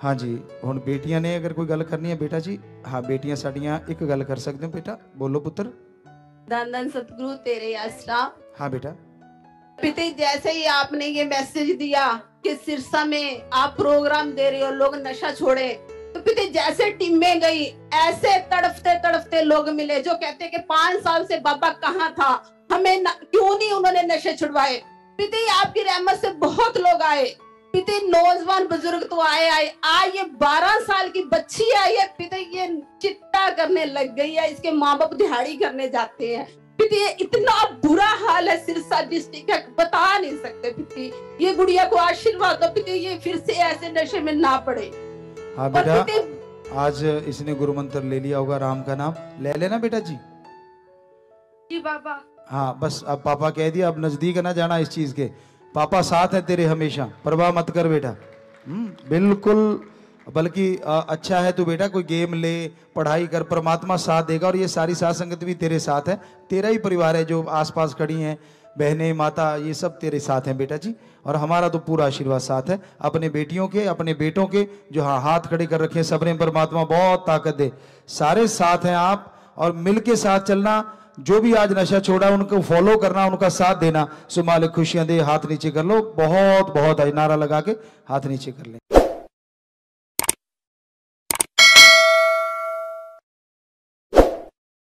हाँ जी हुण बेटियां ने अगर कोई गल करनी है बेटा जी, हाँ बेटियां साड़ियां एक गल कर सकते हो बेटा, बोलो पुत्र। धन धन सतगुरु तेरे आसरा। हाँ बेटा। पिता जैसे ही आपने ये मैसेज दिया कि सिरसा में आप प्रोग्राम दे रहे हो लोग नशा छोड़े, तो पिता जैसे टीम में गई ऐसे तड़फते तड़फते लोग मिले जो कहते कि 5 साल से बाबा कहाँ था, हमें क्यों नहीं उन्होंने नशे छुड़वाए। पिता आपकी रहमत से बहुत लोग आए, पिता नौजवान बुजुर्ग तो आए, आज ये 12 साल की बच्ची आई है, पिता ये चिट्टा करने लग गई है, इसके माँ बाप दिहाड़ी करने जाते हैं। पिता इतना बुरा हाल है सिरसा डिस्ट्रिक्ट का बता नहीं सकते। पिता ये गुड़िया को आशीर्वाद दो पिता ये फिर से ऐसे नशे में ना पड़े। हाँ बेटा, आज इसने गुरु मंत्र ले लिया होगा राम का नाम, ले लेना बेटा जी। जी बाबा। हाँ बस अब पापा कह दिया, अब नजदीक ना जाना इस चीज के, पापा साथ है तेरे हमेशा, परवाह मत कर बेटा। बिल्कुल, बल्कि अच्छा है तू बेटा कोई गेम ले, पढ़ाई कर, परमात्मा साथ देगा। और ये सारी साथ संगत भी तेरे साथ है, तेरा ही परिवार है जो आसपास खड़ी है, बहने माता ये सब तेरे साथ हैं बेटा जी। और हमारा तो पूरा आशीर्वाद साथ है अपने बेटियों के, अपने बेटों के जो हाँ हाथ खड़े कर रखे हैं सबने, परमात्मा बहुत ताकत दे, सारे साथ हैं आप। और मिलके साथ चलना, जो भी आज नशा छोड़ा उनको फॉलो करना, उनका साथ देना। सो मालिक खुशियां दे, हाथ नीचे कर लो, बहुत बहुत नारा लगा के हाथ नीचे कर लें।